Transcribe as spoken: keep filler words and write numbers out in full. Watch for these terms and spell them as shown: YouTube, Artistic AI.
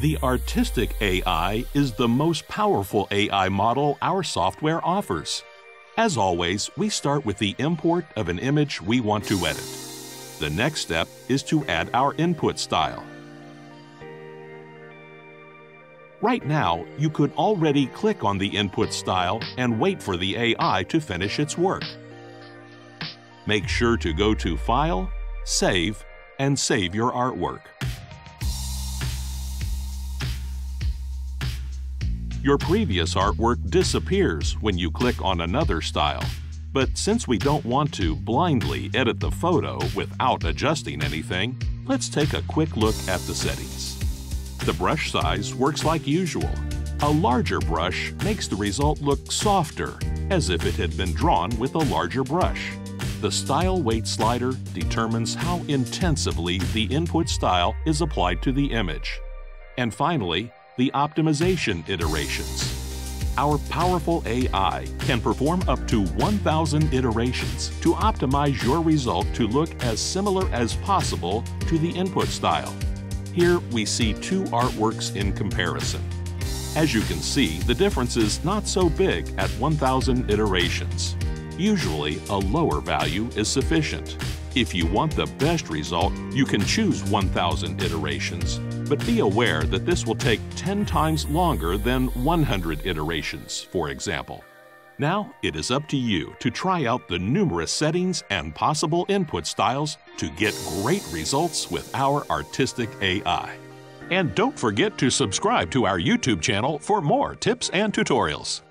The Artistic A I is the most powerful A I model our software offers. As always, we start with the import of an image we want to edit. The next step is to add our input style. Right now, you could already click on the input style and wait for the A I to finish its work. Make sure to go to File, Save, and save your artwork. Your previous artwork disappears when you click on another style, but since we don't want to blindly edit the photo without adjusting anything, let's take a quick look at the settings. The brush size works like usual. A larger brush makes the result look softer, as if it had been drawn with a larger brush. The style weight slider determines how intensively the input style is applied to the image. And finally, the optimization iterations. Our powerful A I can perform up to one thousand iterations to optimize your result to look as similar as possible to the input style. Here we see two artworks in comparison. As you can see, the difference is not so big at one thousand iterations. Usually, a lower value is sufficient. If you want the best result, you can choose one thousand iterations, but be aware that this will take ten times longer than one hundred iterations, for example. Now, it is up to you to try out the numerous settings and possible input styles to get great results with our Artistic A I. And don't forget to subscribe to our YouTube channel for more tips and tutorials.